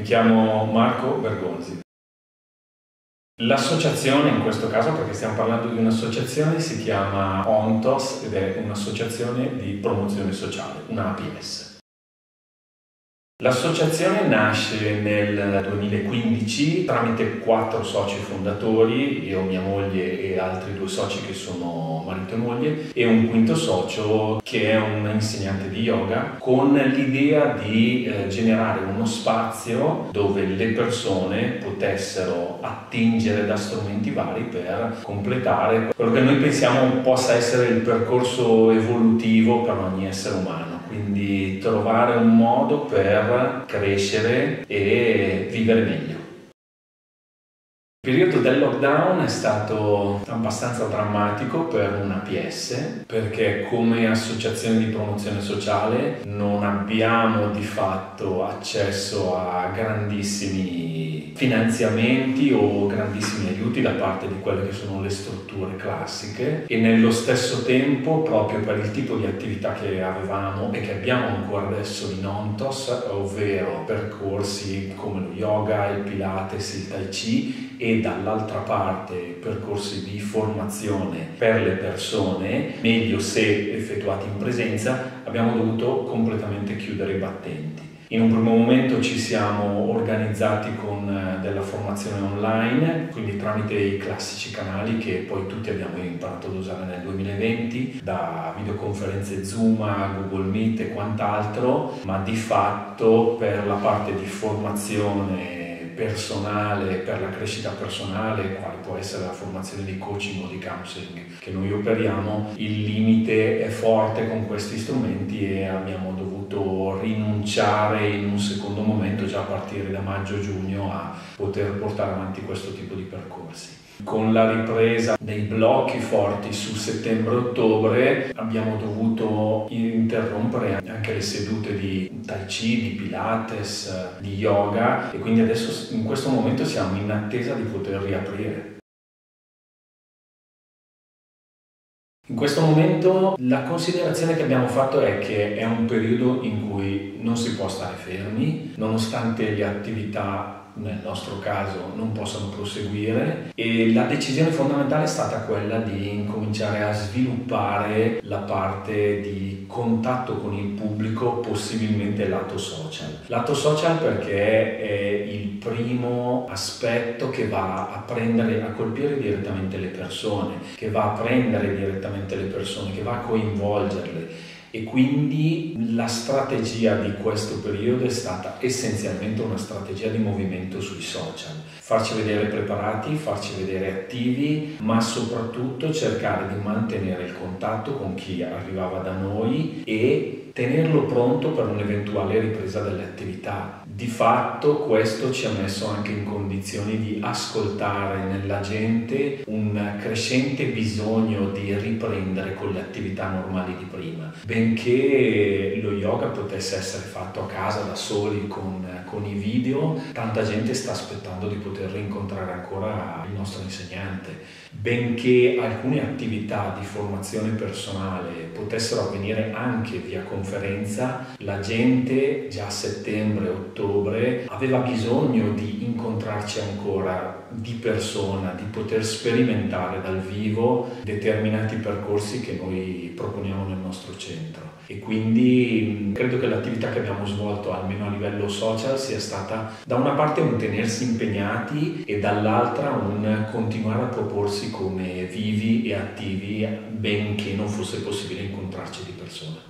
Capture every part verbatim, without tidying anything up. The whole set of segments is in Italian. Mi chiamo Marco Bergonzi. L'associazione, in questo caso, perché stiamo parlando di un'associazione, si chiama ONTOS ed è un'associazione di promozione sociale, una A P S. L'associazione nasce nel duemilaquindici tramite quattro soci fondatori, io, mia moglie e altri due soci che sono marito e moglie, e un quinto socio che è un insegnante di yoga, con l'idea di eh, generare uno spazio dove le persone potessero attingere da strumenti vari per completare quello che noi pensiamo possa essere il percorso evolutivo per ogni essere umano. Quindi trovare un modo per crescere e vivere meglio. Il periodo del lockdown è stato abbastanza drammatico per un A P S, perché come associazione di promozione sociale non abbiamo di fatto accesso a grandissimi finanziamenti o grandissimi aiuti da parte di quelle che sono le strutture classiche, e nello stesso tempo, proprio per il tipo di attività che avevamo e che abbiamo ancora adesso in ONTOS, ovvero percorsi come lo yoga, il pilates, il tai chi, e dall'altra parte percorsi di formazione per le persone, meglio se effettuati in presenza, abbiamo dovuto completamente chiudere i battenti. In un primo momento ci siamo organizzati con della formazione online, quindi tramite i classici canali che poi tutti abbiamo imparato ad usare nel duemilaventi, da videoconferenze Zoom a Google Meet e quant'altro, ma di fatto per la parte di formazione personale, per la crescita personale, quale può essere la formazione di coaching o di counseling che noi operiamo, il limite è forte con questi strumenti e abbiamo dovuto rinunciare in un secondo momento, già a partire da maggio-giugno, a poter portare avanti questo tipo di percorsi. Con la ripresa dei blocchi forti su settembre-ottobre abbiamo dovuto interrompere anche le sedute di tai chi, di pilates, di yoga, e quindi adesso in questo momento siamo in attesa di poter riaprire. In questo momento la considerazione che abbiamo fatto è che è un periodo in cui non si può stare fermi, nonostante le attività nel nostro caso non possono proseguire, e la decisione fondamentale è stata quella di incominciare a sviluppare la parte di contatto con il pubblico, possibilmente lato social. Lato social perché è il primo aspetto che va a prendere, a colpire direttamente le persone, che va a prendere direttamente le persone, che va a coinvolgerle. E quindi la strategia di questo periodo è stata essenzialmente una strategia di movimento sui social. Farci vedere preparati, farci vedere attivi, ma soprattutto cercare di mantenere il contatto con chi arrivava da noi e tenerlo pronto per un'eventuale ripresa delle attività. Di fatto questo ci ha messo anche in condizioni di ascoltare nella gente un crescente bisogno di riprendere con le attività normali di prima. Benché lo yoga potesse essere fatto a casa da soli con, con i video, tanta gente sta aspettando di poter rincontrare ancora il nostro insegnante. Benché alcune attività di formazione personale potessero avvenire anche via conferenza, la gente già a settembre-ottobre aveva bisogno di incontrarci ancora di persona, di poter sperimentare dal vivo determinati percorsi che noi proponiamo nel nostro centro. E quindi credo che l'attività che abbiamo svolto, almeno a livello social, sia stata da una parte un tenersi impegnati e dall'altra un continuare a proporsi come vivi e attivi, benché non fosse possibile incontrarci di persona.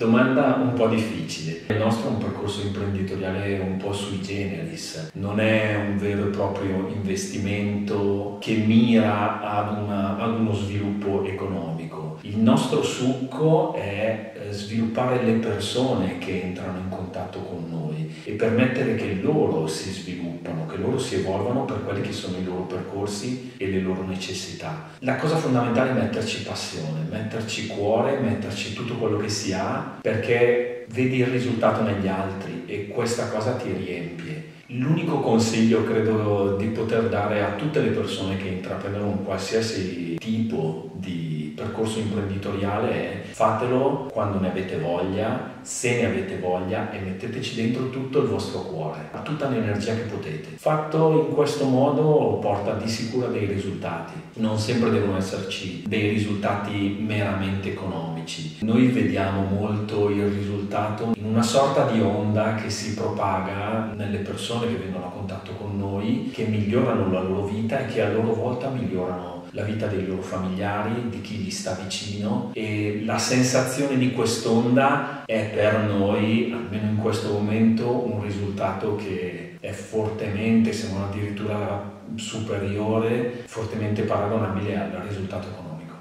Domanda un po' difficile. Il nostro è un percorso imprenditoriale un po' sui generis, non è un vero e proprio investimento che mira ad, una, ad uno sviluppo economico. Il nostro succo è sviluppare le persone che entrano in contatto con noi e permettere che loro si sviluppano, che loro si evolvano per quelli che sono i loro percorsi e le loro necessità. La cosa fondamentale è metterci passione, metterci cuore, metterci tutto quello che si ha, perché vedi il risultato negli altri e questa cosa ti riempie. L'unico consiglio credo di poter dare a tutte le persone che intraprendono un qualsiasi tipo di percorso imprenditoriale, fatelo quando ne avete voglia, se ne avete voglia, e metteteci dentro tutto il vostro cuore, tutta l'energia che potete. Fatto in questo modo porta di sicuro dei risultati. Non sempre devono esserci dei risultati meramente economici. Noi vediamo molto il risultato in una sorta di onda che si propaga nelle persone che vengono a contatto con noi, che migliorano la loro vita e che a loro volta migliorano la vita dei loro familiari, di chi gli sta vicino, e la sensazione di quest'onda è per noi, almeno in questo momento, un risultato che è fortemente, se non addirittura superiore, fortemente paragonabile al risultato economico.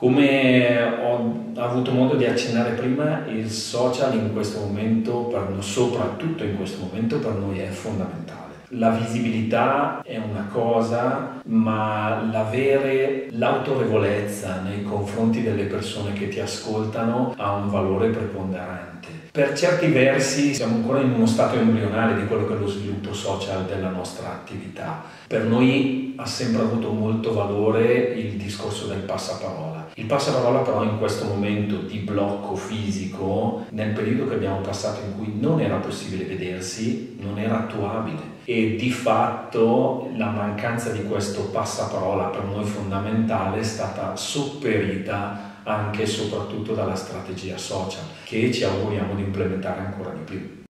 Come ho avuto modo di accennare prima, il social in questo momento, per noi, soprattutto in questo momento, per noi è fondamentale. La visibilità è una cosa, ma l'avere l'autorevolezza nei confronti delle persone che ti ascoltano ha un valore preponderante. Per certi versi siamo ancora in uno stato embrionale di quello che è lo sviluppo social della nostra attività. Per noi ha sempre avuto molto valore il discorso del passaparola. Il passaparola però in questo momento di blocco fisico, nel periodo che abbiamo passato in cui non era possibile vedersi, non era attuabile, e di fatto la mancanza di questo passaparola per noi fondamentale è stata sopperita anche e soprattutto dalla strategia social, che ci auguriamo di implementare ancora di più.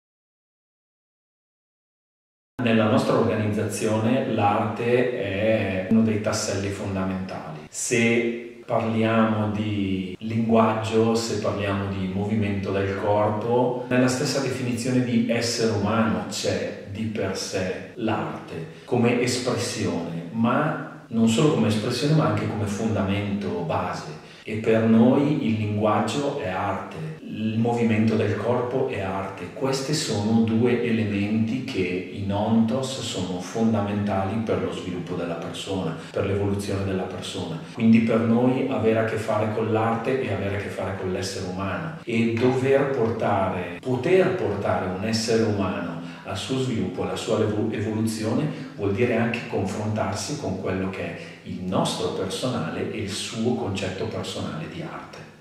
Nella nostra organizzazione l'arte è uno dei tasselli fondamentali. Se parliamo di linguaggio, se parliamo di movimento del corpo, nella stessa definizione di essere umano c'è di per sé l'arte come espressione, ma non solo come espressione, ma anche come fondamento base. E per noi il linguaggio è arte, il movimento del corpo è arte. Questi sono due elementi che in ONTOS sono fondamentali per lo sviluppo della persona, per l'evoluzione della persona. Quindi per noi avere a che fare con l'arte e avere a che fare con l'essere umano, e dover portare, poter portare un essere umano al suo sviluppo, alla sua evoluzione, vuol dire anche confrontarsi con quello che è il nostro personale e il suo concetto personale di arte.